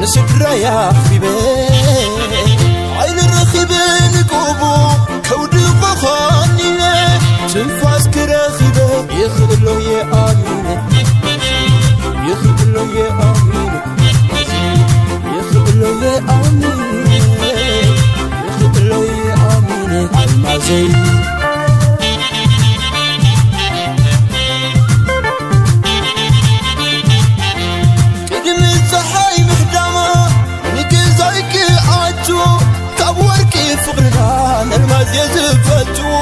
نسدرا يا حبيبي عين الرخيبين قبو كود بخانينا تنفاس كرخيبه يخدلو يا امينه يخدلو يا امينه يخدلو يا امينه يخدلو يا امينه المازي الماز يزفتو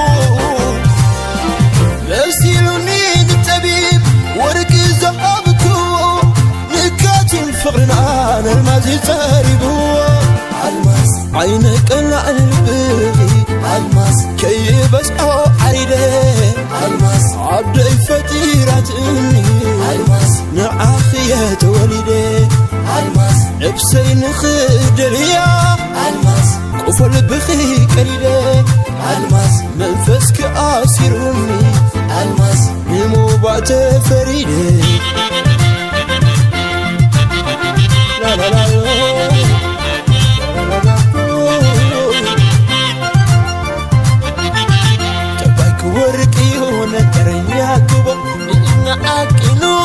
يرسلوني للطبيب ورق زقابكو نكاتل فقرنا الماز يتاربو الماز عينك القلبي الماز كي بسعو عريده الماز عبد فتيراتني الماز نعاخيه وليده الماز نفسي نخدليا الماز وفل بخي قليله الماس منفسك اسيرني الماس يموبات فريده لا لا لا تباك ورقي هنا ترياك بان عقلو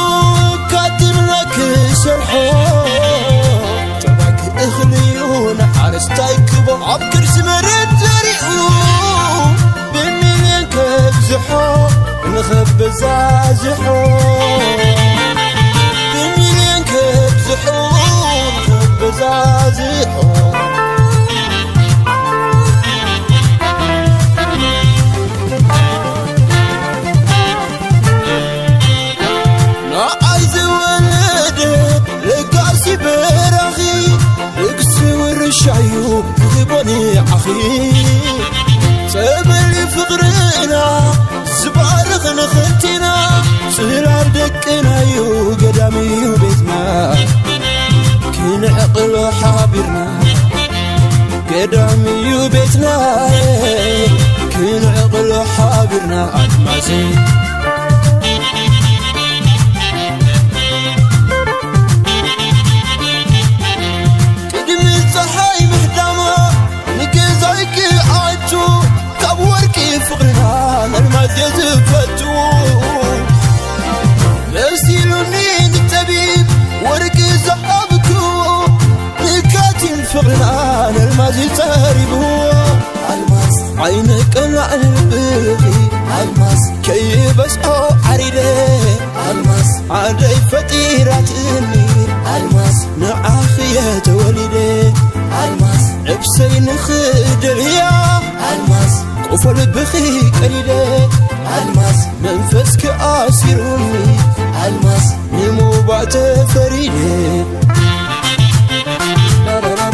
كاتب لك شرحه تباك اخليونا عرستايك عبكر سمرت زريقو بمليان كبزحو نخبز عزحو بمليان كبزحو نخبز عزحو نعايز ولده لقاسي براغي اقسي ورشعيو بني اخي سبلي فقرنا زبارق نختنا سهر دقنا يو قدامي وبيتنا كل عقل حابرنا قدامي وبيتنا كل عقل حابرنا المازي الماز يزفتو يرسلوني للطبيب ورق زقابكو نكاتل فقرنا الماز يتهربو الماز عينك القلبي الماز كي بسعو عريده الماز عدي فتيراتني الماز نعاخيه وليده الماز نفسي نخدليا الماز وفل بخي قليله الماس منفسك اسيرني الماس يموبات فريده لا لا لا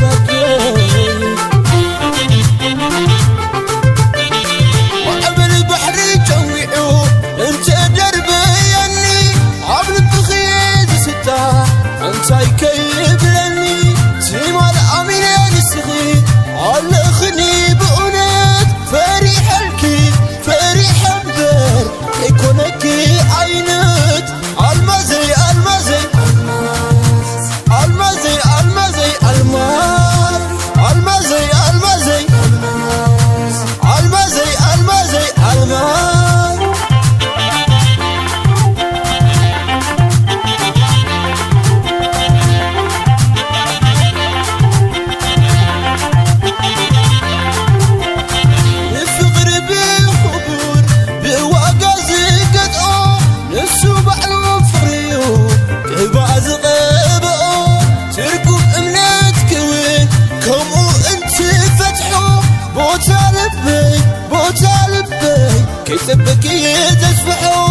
وقبل البحر جويعو انت دربيني عبر البخيز سته انت يكيب لني سيما الامينين السخي علخني بوتالبي كتبك يتسفحو